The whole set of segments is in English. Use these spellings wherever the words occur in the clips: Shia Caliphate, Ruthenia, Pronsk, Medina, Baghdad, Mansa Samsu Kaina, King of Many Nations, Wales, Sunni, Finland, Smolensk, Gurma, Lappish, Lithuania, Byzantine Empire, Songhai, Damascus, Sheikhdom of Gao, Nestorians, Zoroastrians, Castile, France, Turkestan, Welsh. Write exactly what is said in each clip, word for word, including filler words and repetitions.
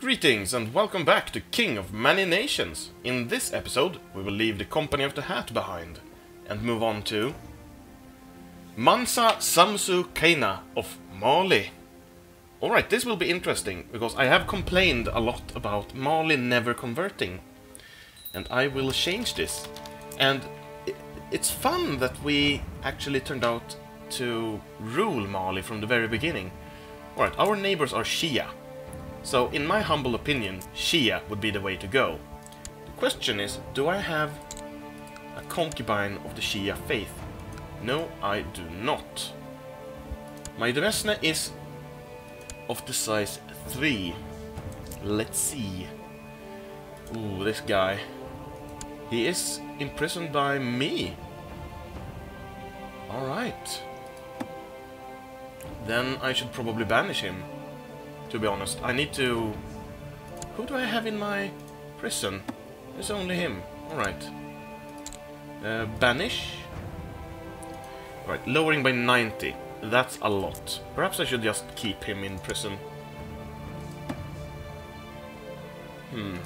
Greetings and welcome back to King of Many Nations. In this episode we will leave the Company of the Hat behind and move on to Mansa Samsu Kaina of Mali. Alright, this will be interesting because I have complained a lot about Mali never converting, and I will change this. And it's fun that we actually turned out to rule Mali from the very beginning. Alright, our neighbors are Shia. So, in my humble opinion, Shia would be the way to go. The question is, do I have a concubine of the Shia faith? No, I do not. My Devesna is of the size three. Let's see. Ooh, this guy. He is imprisoned by me. Alright. Then I should probably banish him. To be honest, I need to... Who do I have in my prison? It's only him. Alright. Uh, banish. Alright, lowering by ninety. That's a lot. Perhaps I should just keep him in prison. Hmm.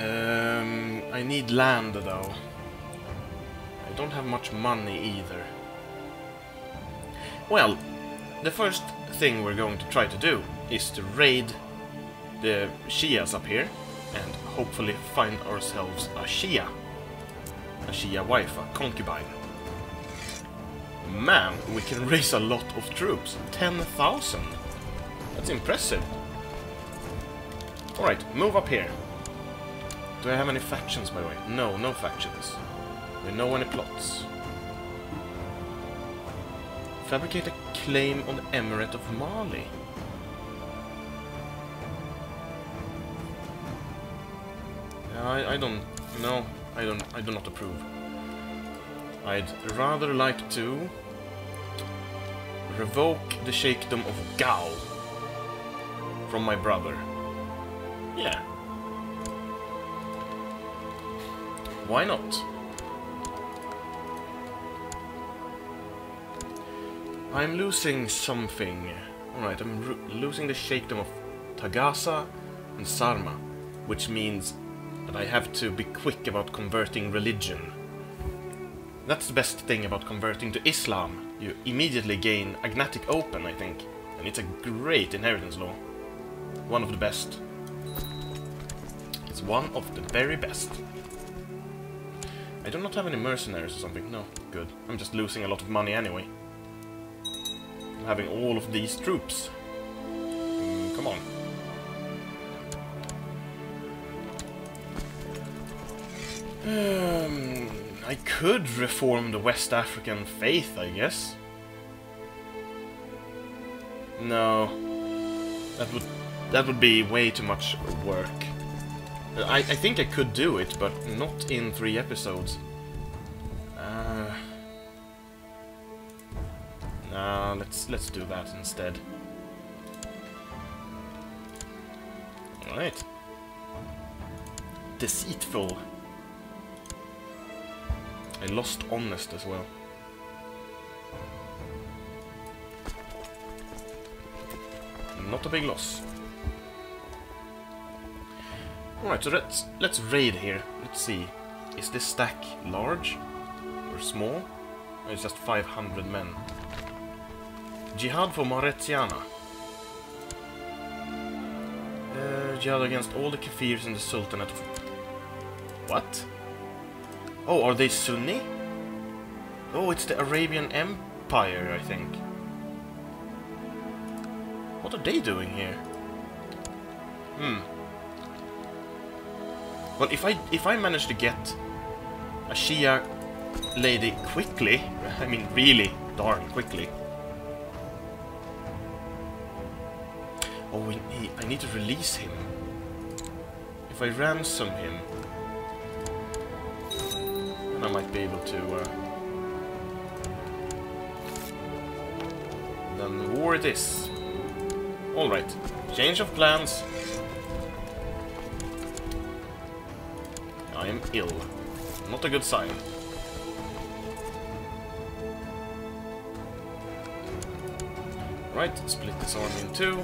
Um, I need land, though. I don't have much money either. Well, the first thing we're going to try to do is to raid the Shias up here and hopefully find ourselves a Shia. A Shia wife, a concubine. Man, we can raise a lot of troops. ten thousand. That's impressive. Alright, move up here. Do I have any factions, by the way? No, no factions. We know any plots. Fabricate a claim on the Emirate of Mali. I I don't no I don't I do not approve. I'd rather like to revoke the Sheikhdom of Gao from my brother. Yeah. Why not? I'm losing something. Alright, I'm losing the Sheikhdom of Tagasa and Sarma, which means that I have to be quick about converting religion. That's the best thing about converting to Islam. You immediately gain agnatic open, I think. And it's a great inheritance law. One of the best. It's one of the very best. I do not have any mercenaries or something. No, good. I'm just losing a lot of money anyway. Having all of these troops. Mm, come on. Um, I could reform the West African faith, I guess. No, that would that would be way too much work. I, I think I could do it, but not in three episodes. Uh, Uh, let's let's do that instead. All right. Deceitful. I lost honest as well. Not a big loss. All right, so let's let's raid here. Let's see. Is this stack large or small? Or it's just five hundred men. Jihad for Mauritania. Uh, jihad against all the Kafirs in the Sultanate. What? Oh, are they Sunni? Oh, it's the Arabian Empire, I think. What are they doing here? Hmm. Well, if I if I manage to get a Shia lady quickly, I mean really darn quickly. Oh, we need, I need to release him. If I ransom him, then I might be able to... Uh, then the war it is. Alright, change of plans. I am ill. Not a good sign. Right, split this army in two.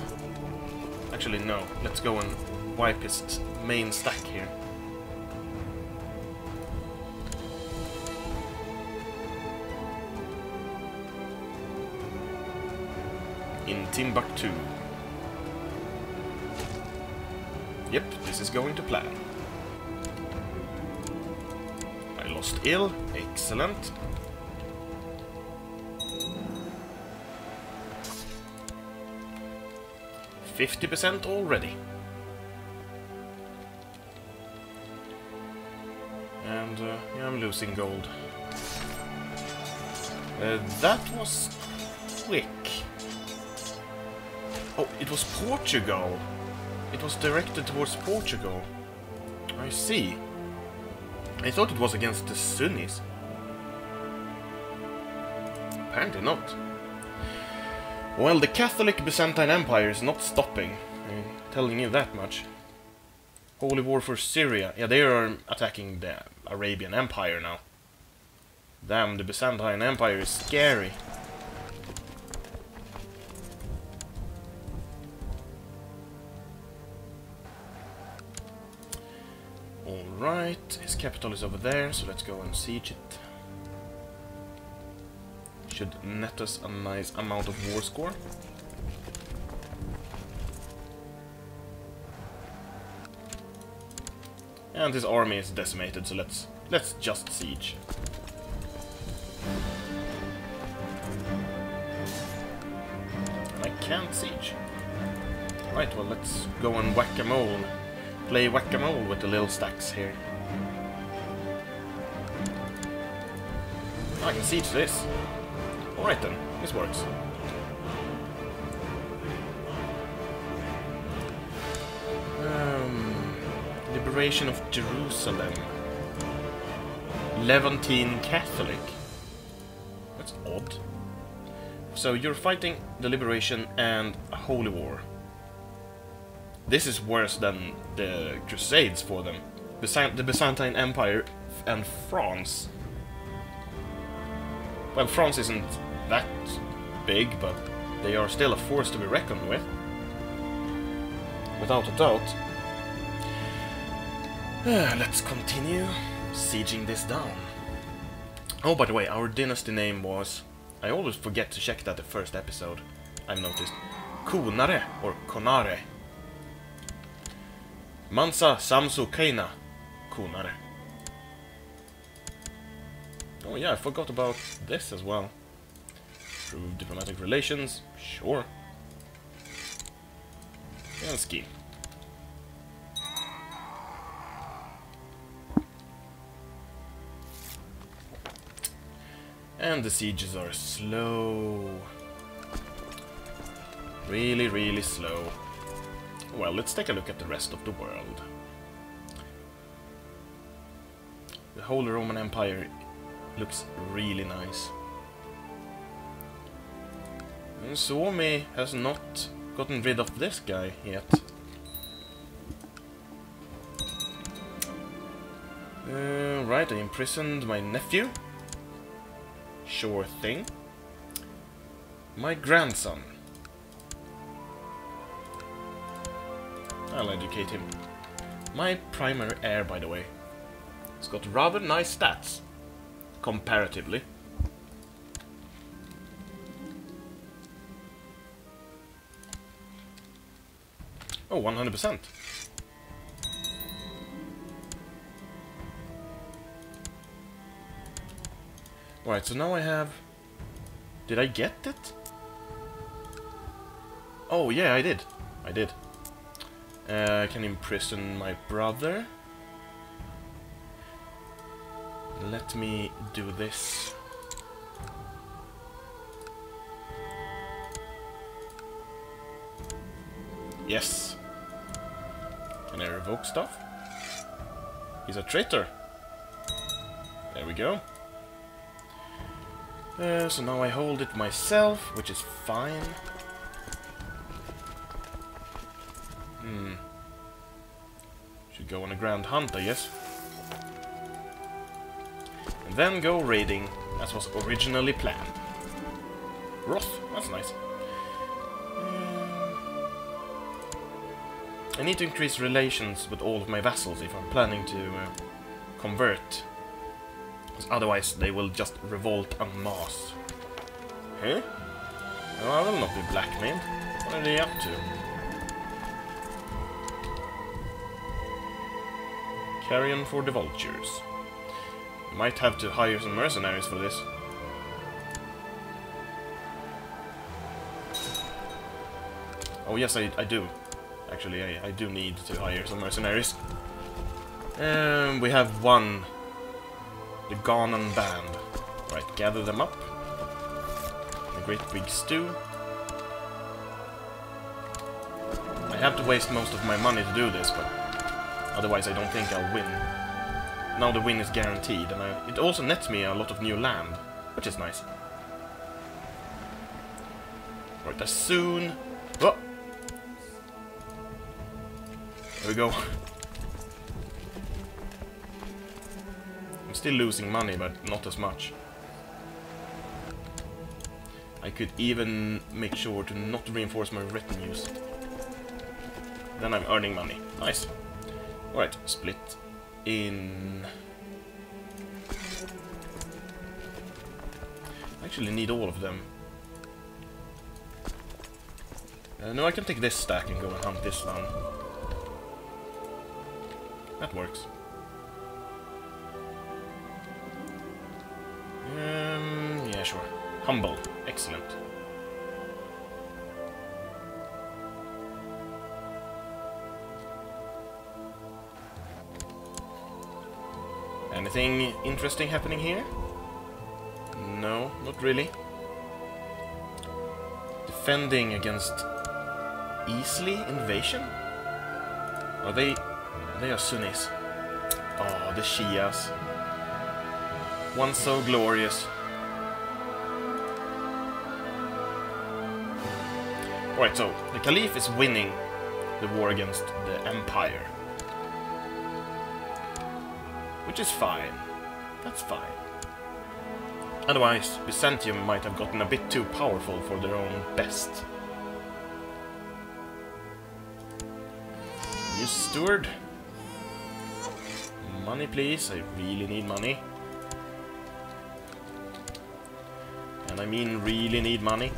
Actually, no. Let's go and wipe his main stack here. In Timbuktu. Yep, this is going to plan. I lost Il. Excellent. fifty percent already. And uh, yeah, I'm losing gold. Uh, that was quick. Oh, it was Portugal. It was directed towards Portugal. I see. I thought it was against the Sunnis. Apparently not. Well, the Catholic Byzantine Empire is not stopping. I'm telling you that much. Holy War for Syria. Yeah, they are attacking the Arabian Empire now. Damn, the Byzantine Empire is scary. Alright, his capital is over there, so let's go and siege it. Should net us a nice amount of war score. And his army is decimated, so let's let's just siege. And I can't siege. Right, well let's go and whack-a-mole. Play whack-a-mole with the little stacks here. I can siege this. Alright then, this works. Um, liberation of Jerusalem. Levantine Catholic. That's odd. So you're fighting the liberation and a holy war. This is worse than the Crusades for them. Byzant- the Byzantine Empire and France. Well, France isn't that big, but they are still a force to be reckoned with. Without a doubt. Uh, let's continue sieging this down. Oh, by the way, our dynasty name was... I always forget to check that the first episode, I've noticed. Konaré, or Konaré. Mansa Samsu Kaina Konaré. Oh yeah, I forgot about this as well. Improve diplomatic relations, sure. And ski. And the sieges are slow. Really, really slow. Well, let's take a look at the rest of the world. The Holy Roman Empire looks really nice. And Suomi has not gotten rid of this guy yet. Uh, right, I imprisoned my nephew. Sure thing. My grandson. I'll educate him. My primary heir, by the way. He's got rather nice stats. Comparatively. Oh, one hundred percent. Alright, so now I have... Did I get it? Oh, yeah, I did. I did. Uh, I can imprison my brother. Let me do this. Yes. Can I revoke stuff? He's a traitor. There we go. Uh, so now I hold it myself, which is fine. Hmm. Should go on a grand hunt, I guess. And then go raiding, as was originally planned. Roth, that's nice. I need to increase relations with all of my vassals if I'm planning to uh, convert. Because otherwise they will just revolt en masse. Huh? No, I will not be blackmailed. What are they up to? Carrion for the vultures. Might have to hire some mercenaries for this. Oh yes, I, I do. Actually, I, I do need to hire some mercenaries. Um, we have one. The Ghanan band. Right, gather them up. A great big stew. I have to waste most of my money to do this, but otherwise I don't think I'll win. Now the win is guaranteed, and I, it also nets me a lot of new land, which is nice. Right, as soon... Oh! There we go. I'm still losing money, but not as much. I could even make sure to not reinforce my retinues. Then I'm earning money. Nice. Alright, split in... I actually need all of them. Uh, no, I can take this stack and go and hunt this down. That works. Um, yeah, sure. Humble. Excellent. Anything interesting happening here? No, not really. Defending against easily invasion? Are they... They are Sunnis. Oh, the Shias. One so glorious. Alright, so the Caliph is winning the war against the Empire. Which is fine. That's fine. Otherwise, Byzantium might have gotten a bit too powerful for their own best. You steward. Money, please. I really need money. And I mean really need money.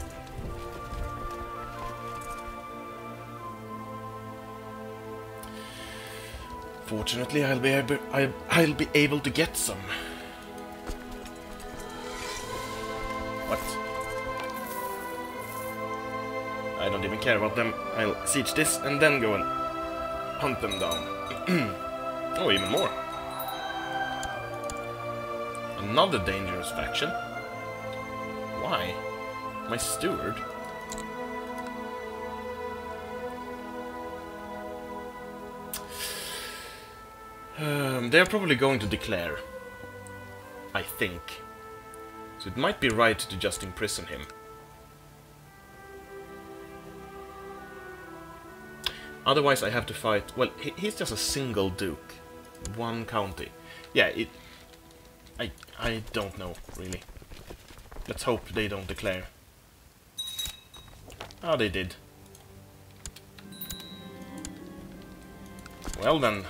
Fortunately, I'll be able, I'll, I'll be able to get some. What? I don't even care about them. I'll siege this and then go and hunt them down. Oh, even more. Another dangerous faction. Why? My steward? Um, they're probably going to declare. I think. So it might be right to just imprison him. Otherwise I have to fight... Well, he, he's just a single duke. One county. Yeah, it... I, I don't know, really. Let's hope they don't declare. Ah, they did. Well then.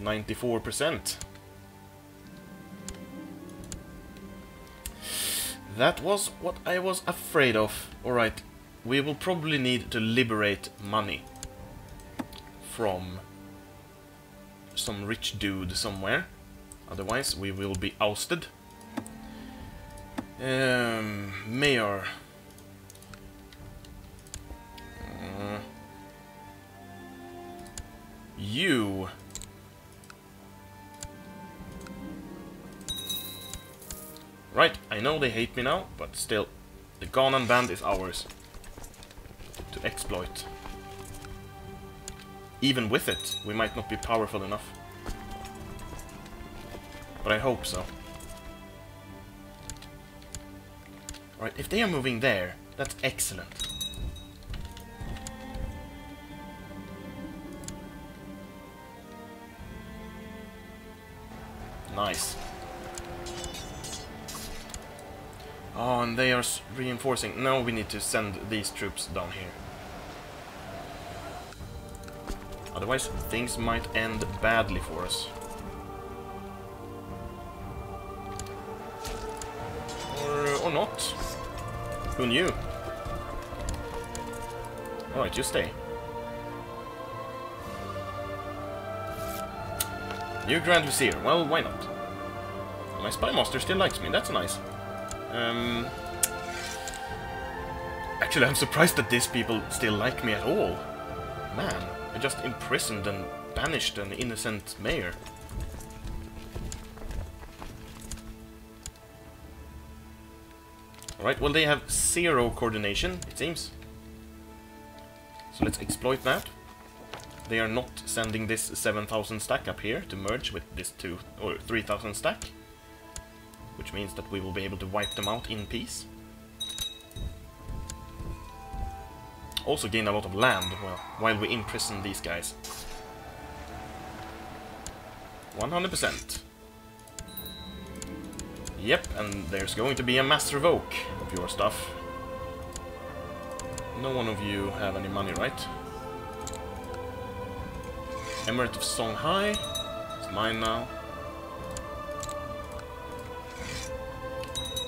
ninety-four percent. That was what I was afraid of. Alright, we will probably need to liberate money from some rich dude somewhere. Otherwise, we will be ousted. Um, mayor. Uh, you. Right, I know they hate me now, but still. The Ghanan band is ours. To exploit. Even with it, we might not be powerful enough. But I hope so. Alright, if they are moving there, that's excellent. Nice. Oh, and they are reinforcing. Now we need to send these troops down here. Otherwise, things might end badly for us. Or, or not. Who knew? Alright, you stay. New Grand Vizier. Well, why not? My spy master still likes me. That's nice. Um, actually, I'm surprised that these people still like me at all. Man, I just imprisoned and banished an innocent mayor. Alright, well, they have zero coordination, it seems. So let's exploit that. They are not sending this seven thousand stack up here to merge with this two or three thousand stack, which means that we will be able to wipe them out in peace. Also gain a lot of land well, while we imprison these guys. one hundred percent. Yep, and there's going to be a mass revoke of your stuff. No one of you have any money, right? Emirate of Songhai. It's mine now.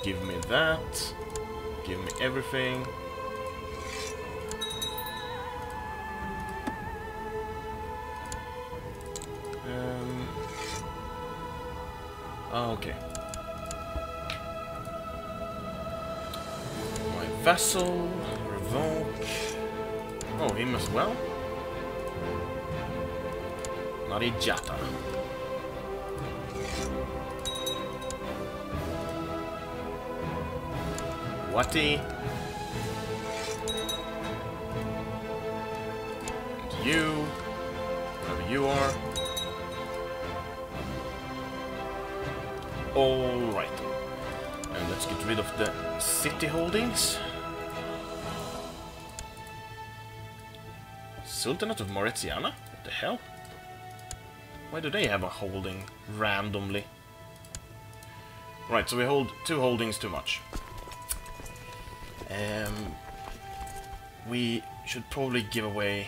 Give me that. Give me everything. Um. Ah, okay. My vassal. Revoke. Oh, him as well. Marijata. Wati. And you. Wherever you are. Alright. And let's get rid of the city holdings. Sultanate of Mauritania? What the hell? Why do they have a holding randomly? Right, so we hold two holdings too much. Um, we should probably give away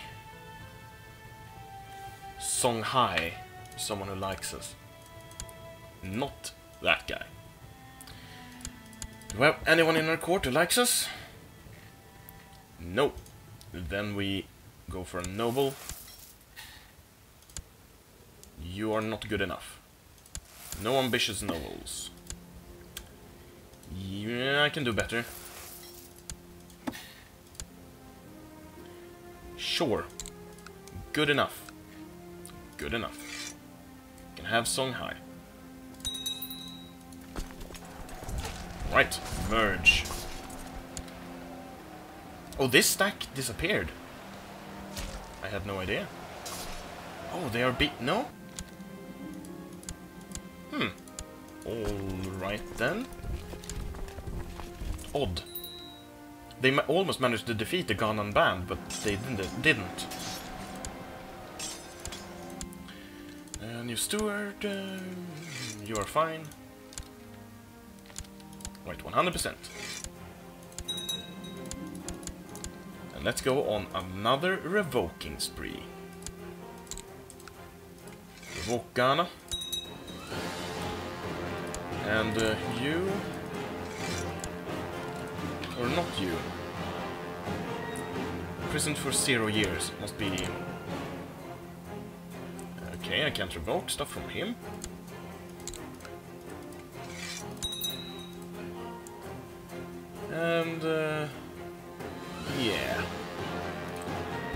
Songhai, someone who likes us. Not that guy. Do we have anyone in our court who likes us? No. Then we go for a noble. You are not good enough. No ambitious nobles. Yeah, I can do better. Sure. Good enough. Good enough. Can have Songhai. Right, merge. Oh, this stack disappeared. I had no idea. Oh, they are beat. No? Hmm. Alright then. Odd. They ma almost managed to defeat the Ghanan band, but they didn't. didn't. Uh, new steward. Uh, you are fine. Right, one hundred percent. And let's go on another revoking spree. Revoke Ghana. And uh, you, or not you, imprisoned for zero years, must be you. Okay, I can't revoke stuff from him. And, uh, yeah,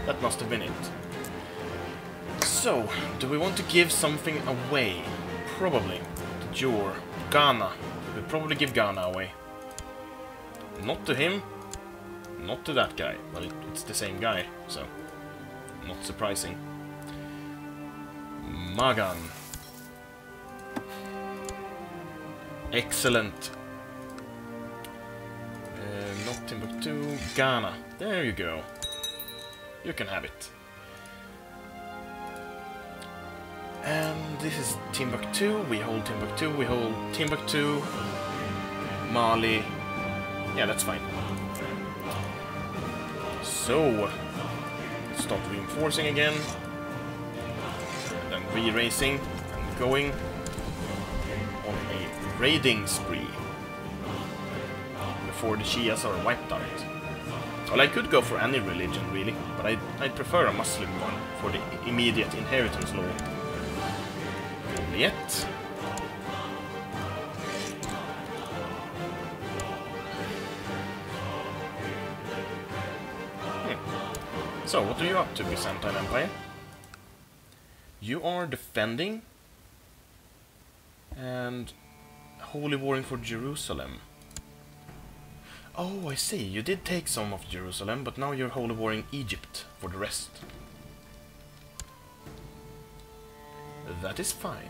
that must have been it. So, do we want to give something away? Probably. To Jor. Ghana. We'll probably give Ghana away. Not to him, not to that guy. Well, it, it's the same guy, so not surprising. Magan. Excellent. Uh, not Timbuktu, Ghana. There you go. You can have it. And this is Timbuktu, we hold Timbuktu, we hold Timbuktu, Mali. Yeah, that's fine. So, let's start reinforcing again. re-racing and going on a raiding spree before the Shias are wiped out. Well, I could go for any religion really, but I'd, I'd prefer a Muslim one for the immediate inheritance law. And yet... So, what are you up to, Byzantine Empire? You are defending and holy warring for Jerusalem. Oh, I see. You did take some of Jerusalem, but now you're holy warring Egypt for the rest. That is fine.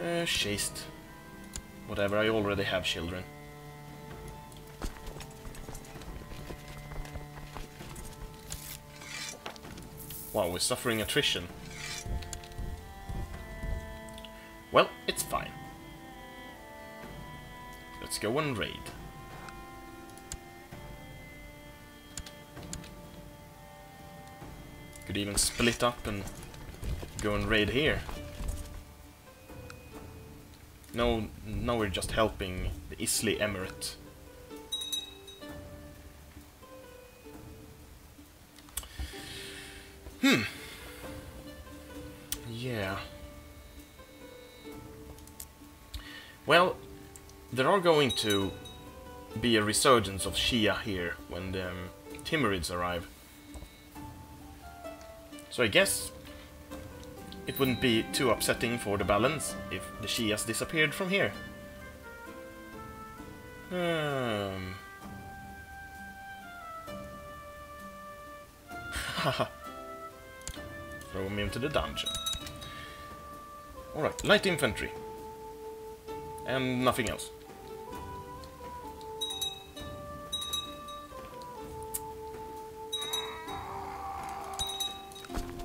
Uh, chaste. Whatever, I already have children. Wow, we're suffering attrition. Well, it's fine. Let's go and raid. Could even split up and go and raid here. No, now we're just helping the Isli Emirate. Hmm. Yeah. Well, there are going to be a resurgence of Shia here when the um, Timurids arrive. So I guess it wouldn't be too upsetting for the balance if the Shias disappeared from here. Um. Haha. Throw him into the dungeon. Alright, light infantry. And nothing else.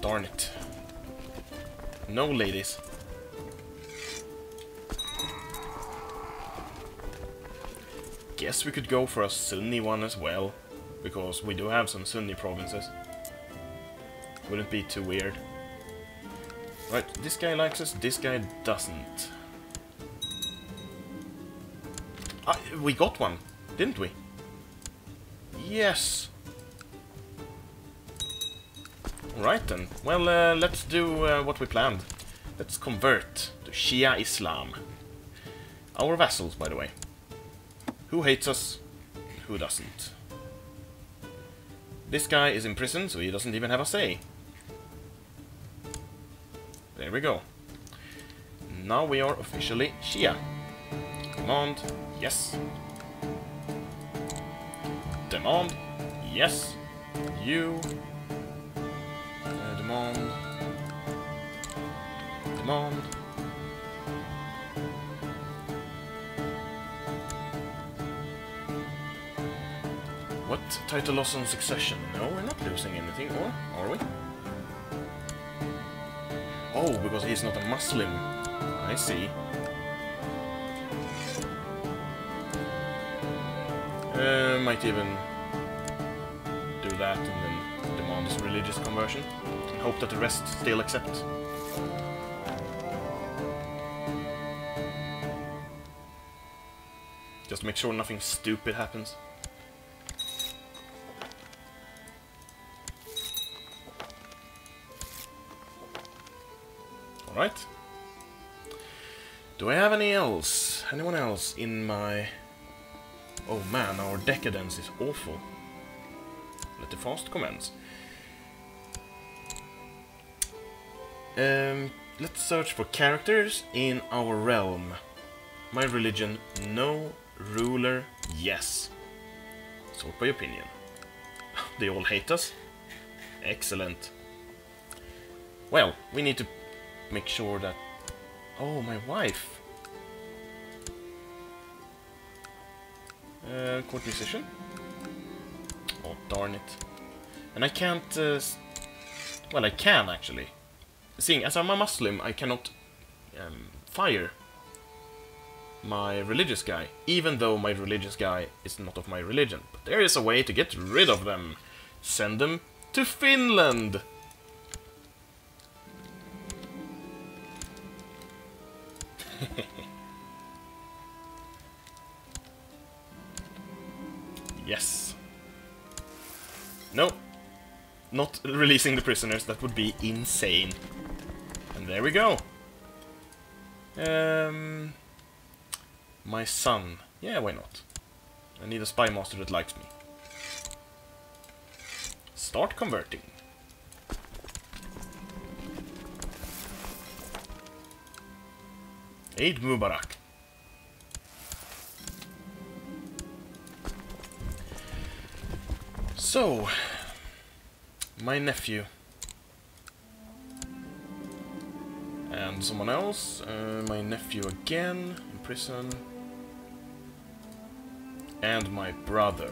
Darn it. No ladies. Guess we could go for a Sunni one as well, because we do have some Sunni provinces. Wouldn't be too weird. Right, this guy likes us, this guy doesn't. Ah, we got one, didn't we? Yes! Alright then, well, uh, let's do uh, what we planned. Let's convert to Shia Islam. Our vassals, by the way. Who hates us? Who doesn't? This guy is in prison, so he doesn't even have a say. There we go. Now we are officially Shia. Command, yes. Demand, yes. You. Uh, demand. Demand. What? Title loss on succession? No, we're not losing anything, or are we? Oh, because he's not a Muslim. I see. Uh, might even do that and then demand his religious conversion. And hope that the rest still accept. Just make sure nothing stupid happens. Right. Do I have any else? Anyone else in my... Oh man, our decadence is awful. Let the fast commence. Um, let's search for characters in our realm. My religion, no. Ruler, yes. Sort by opinion. They all hate us. Excellent. Well, we need to... make sure that... Oh, my wife! Uh, court musician? Oh, darn it. And I can't... Uh, well, I can, actually. Seeing as I'm a Muslim, I cannot um, fire my religious guy, even though my religious guy is not of my religion. But there is a way to get rid of them. Send them to Finland! Yes. No. Not releasing the prisoners, that would be insane. And there we go. Um, my son. Yeah, why not? I need a spy master that likes me. Start converting. Eid Mubarak. So, my nephew and someone else, uh, my nephew again in prison, and my brother.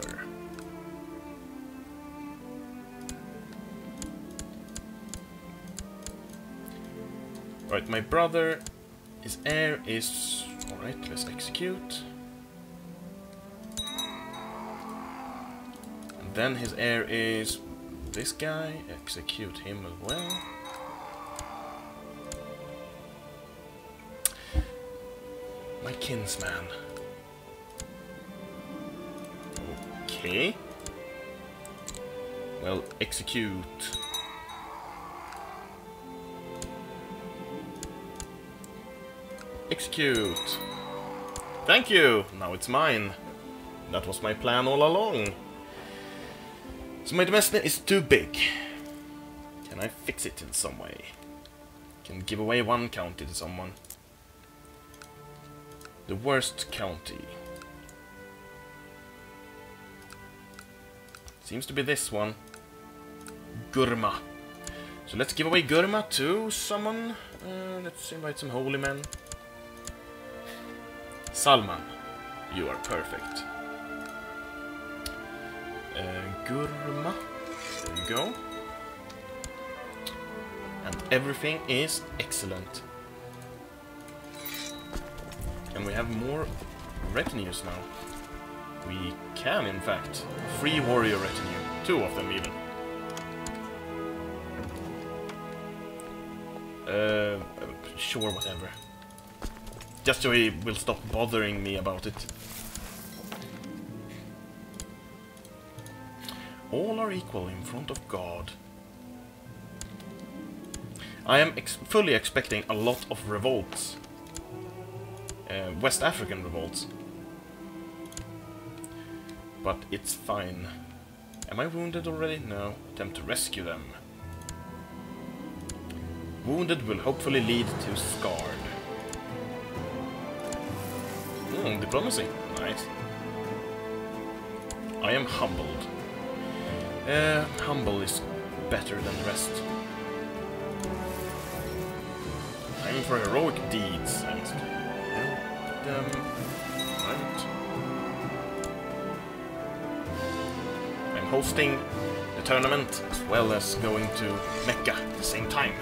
Right, my brother, his heir is... Alright, let's execute. And then his heir is... this guy, execute him as well. My kinsman. Okay. Well, execute. Execute. Thank you. Now it's mine. That was my plan all along. So my domestic is too big. Can I fix it in some way? Can give away one county to someone. The worst county. Seems to be this one. Gurma. So let's give away Gurma to someone. Uh, let's invite some holy men. Salman, you are perfect. Uh, Gurma, there you go. And everything is excellent. Can we have more retinues now? We can, in fact. Free warrior retinue, two of them even. Uh, sure, whatever. Just so he will stop bothering me about it. All are equal in front of God. I am ex fully expecting a lot of revolts. Uh, West African revolts. But it's fine. Am I wounded already? No. Attempt to rescue them. Wounded will hopefully lead to scarred. Hmm, diplomacy. Nice. I am humbled. Uh, humble is better than the rest. Time for heroic deeds. And help them. Right. I'm hosting the tournament as well as going to Mecca at the same time.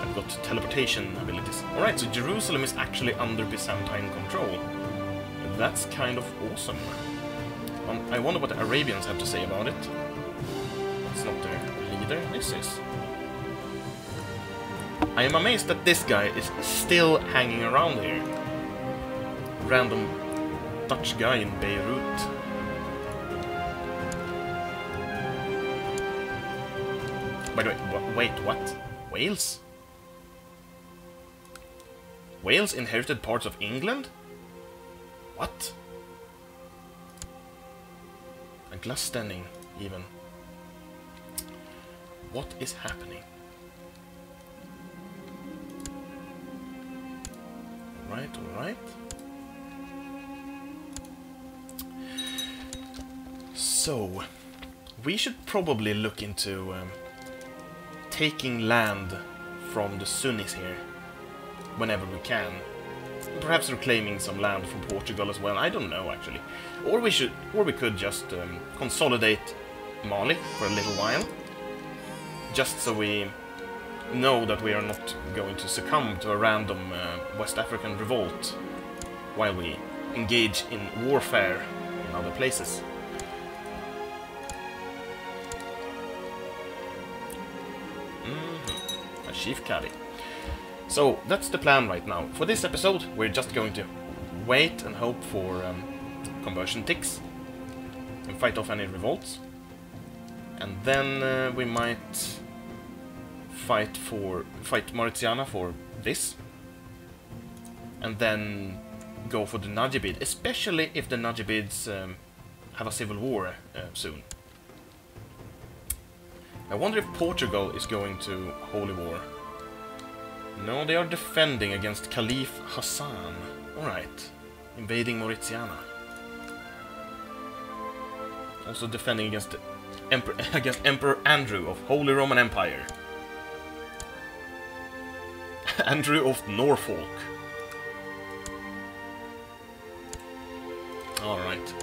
I've got teleportation abilities. Alright, so Jerusalem is actually under Byzantine control. That's kind of awesome. I wonder what the Arabians have to say about it. It's not their leader, this is. I am amazed that this guy is still hanging around here. Random Dutch guy in Beirut. By the way, wh wait, what? Wales? Wales inherited parts of England? What? And glass standing, even. What is happening? Alright, alright. So, we should probably look into um, taking land from the Sunnis here, whenever we can. Perhaps reclaiming some land from Portugal as well, I don't know actually. Or we should, or we could just um, consolidate Mali for a little while. Just so we know that we are not going to succumb to a random uh, West African revolt while we engage in warfare in other places. Mm-hmm. A chief caddy. So that's the plan right now. For this episode, we're just going to wait and hope for um, conversion ticks and fight off any revolts. And then uh, we might fight for fight Mauritania for this. And then go for the Najibid, especially if the Najibids um, have a civil war uh, soon. I wonder if Portugal is going to holy war. No, they are defending against Caliph Hassan. Alright. Invading Mauritania. Also defending against the Emperor, against Emperor Andrew of Holy Roman Empire. Andrew of Norfolk. Alright.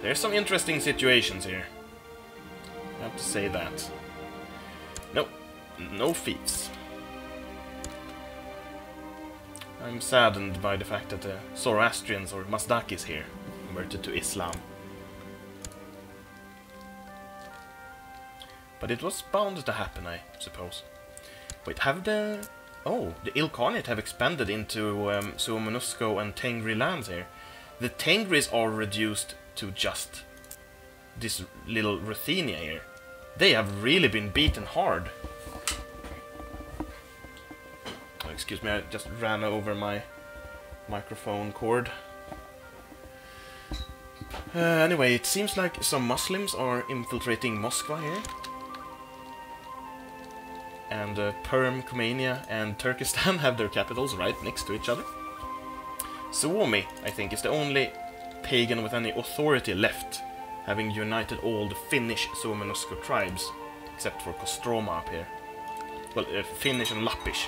There's some interesting situations here. I have to say that. No, no thieves. I'm saddened by the fact that the Zoroastrians or Mazdaqis here converted to Islam. But it was bound to happen, I suppose. Wait, have the... Oh, the Ilkhanids have expanded into um, Suomenusko and Tengri lands here. The Tengris are reduced to just this little Ruthenia here. They have really been beaten hard. Oh, excuse me, I just ran over my microphone cord. Uh, anyway, it seems like some Muslims are infiltrating Moscow here. And uh, Perm, Khomeini and Turkestan have their capitals right next to each other. Suomi, I think, is the only pagan with any authority left, having united all the Finnish Suomenusko tribes, except for Kostroma up here. Well, uh, Finnish and Lappish.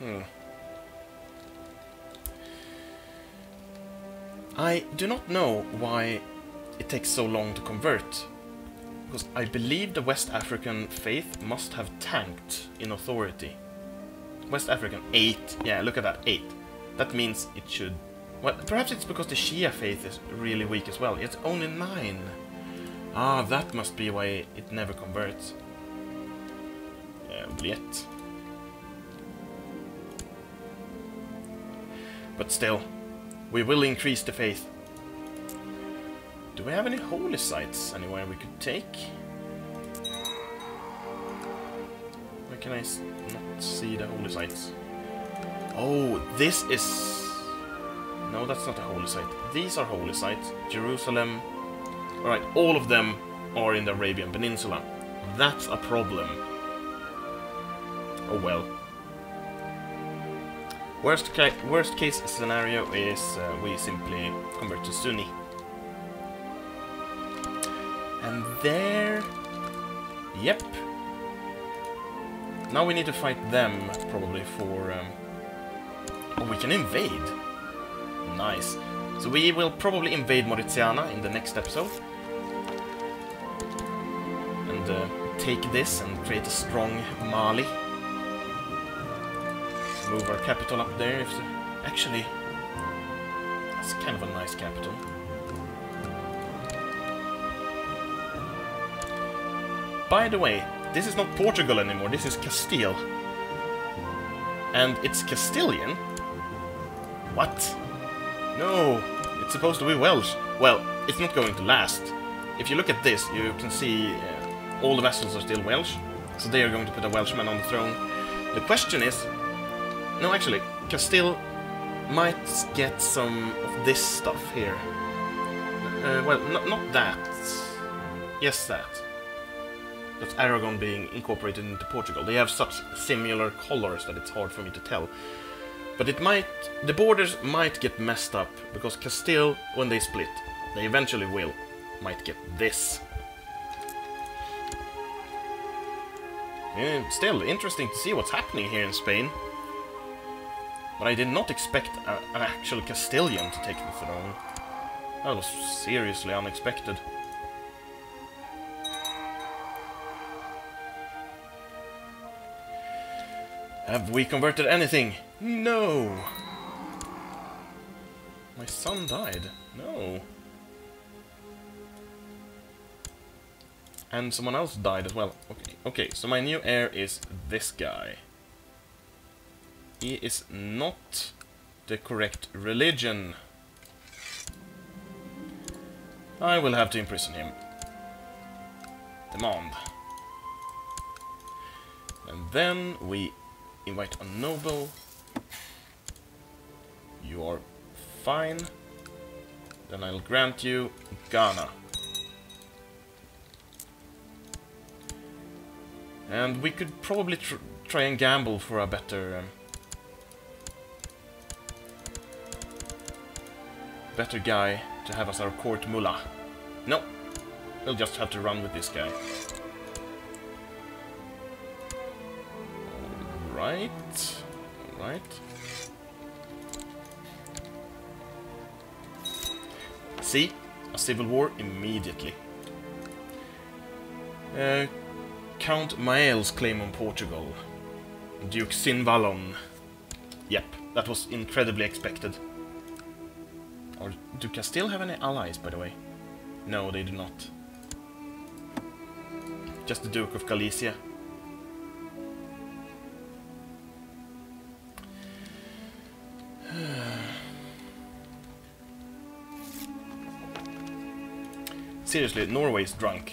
Hmm. I do not know why it takes so long to convert, because I believe the West African faith must have tanked in authority. West African, eight. Yeah, look at that, eight. That means it should... Well, perhaps it's because the Shia faith is really weak as well. It's only nine. Ah, that must be why it never converts. Uh, yet. But still, we will increase the faith. Do we have any holy sites anywhere we could take? Where can I s not see the holy sites? Oh, this is... No, that's not a holy site. These are holy sites. Jerusalem. Alright, all of them are in the Arabian Peninsula. That's a problem. Oh well. Worst, ca worst case scenario is uh, we simply convert to Sunni. And there... Yep. Now we need to fight them, probably, for... Um... Oh, we can invade! Nice. So we will probably invade Mauritania in the next episode. And uh, take this and create a strong Mali. Move our capital up there. If the... Actually, it's kind of a nice capital. By the way, this is not Portugal anymore, this is Castile. And it's Castilian? What? No, it's supposed to be Welsh. Well, it's not going to last. If you look at this, you can see uh, all the vassals are still Welsh, so they are going to put a Welshman on the throne. The question is... No, actually, Castile might get some of this stuff here. Uh, well, not, not that. Yes, that. That's Aragon being incorporated into Portugal. They have such similar colors that it's hard for me to tell. But it might... the borders might get messed up, because Castile, when they split, they eventually will, might get this. Yeah, still, interesting to see what's happening here in Spain. But I did not expect a, an actual Castilian to take the throne. That was seriously unexpected. Have we converted anything? No! My son died. No. And someone else died as well. Okay, okay, so my new heir is this guy. He is not the correct religion. I will have to imprison him. Demand. And then we invite a noble. You are fine. Then I'll grant you Ghana. And we could probably tr try and gamble for a better... Um, better guy to have as our court mullah. No, we'll just have to run with this guy. Alright, alright. See, a civil war immediately. Uh, Count Mael's claim on Portugal. Duke Sinvalon. Yep, that was incredibly expected. Or do Castile have any allies, by the way? No, they do not. Just the Duke of Galicia. Seriously, Norway's drunk.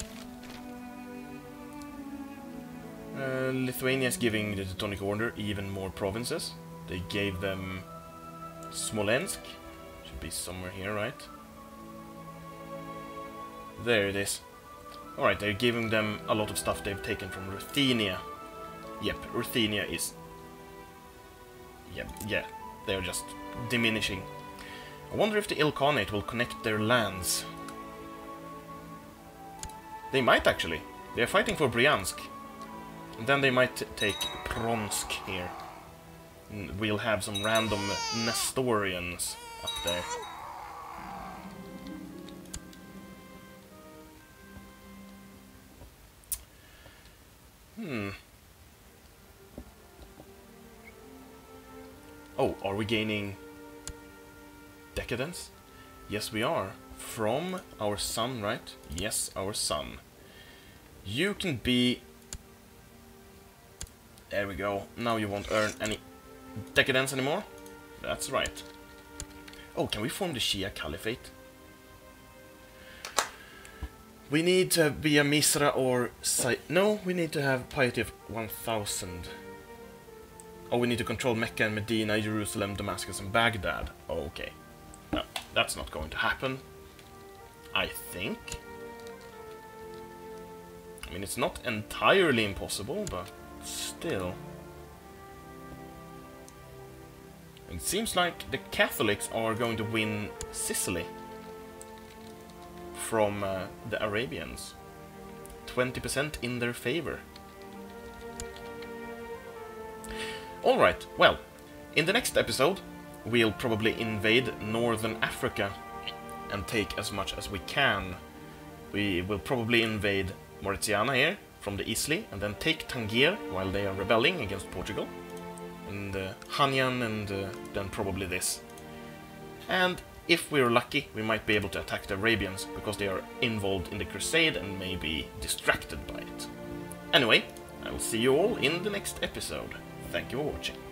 Uh, Lithuania is giving the Teutonic Order even more provinces. They gave them Smolensk. Be somewhere here, right? There it is. Alright, they're giving them a lot of stuff they've taken from Ruthenia. Yep, Ruthenia is... Yep, yeah, they're just diminishing. I wonder if the Ilkhanate will connect their lands. They might, actually. They're fighting for Bryansk. And then they might take Pronsk here. And we'll have some random Nestorians up there. Hmm. Oh, are we gaining decadence? Yes, we are. From our son, right? Yes, our son. You can be... There we go. Now you won't earn any decadence anymore. That's right. Oh, can we form the Shia Caliphate? We need to be a Misra or... Si no, we need to have piety of one thousand. Oh, we need to control Mecca and Medina, Jerusalem, Damascus and Baghdad. Oh, okay. No, that's not going to happen. I think. I mean, it's not entirely impossible, but still... It seems like the Catholics are going to win Sicily from uh, the Arabians. twenty percent in their favor. Alright, well, in the next episode we'll probably invade northern Africa and take as much as we can. We will probably invade Mauritania here from the Isli and then take Tangier while they are rebelling against Portugal. And uh, Hanyan, and uh, then probably this. And if we're lucky, we might be able to attack the Arabians, because they are involved in the crusade and may be distracted by it. Anyway, I will see you all in the next episode. Thank you for watching.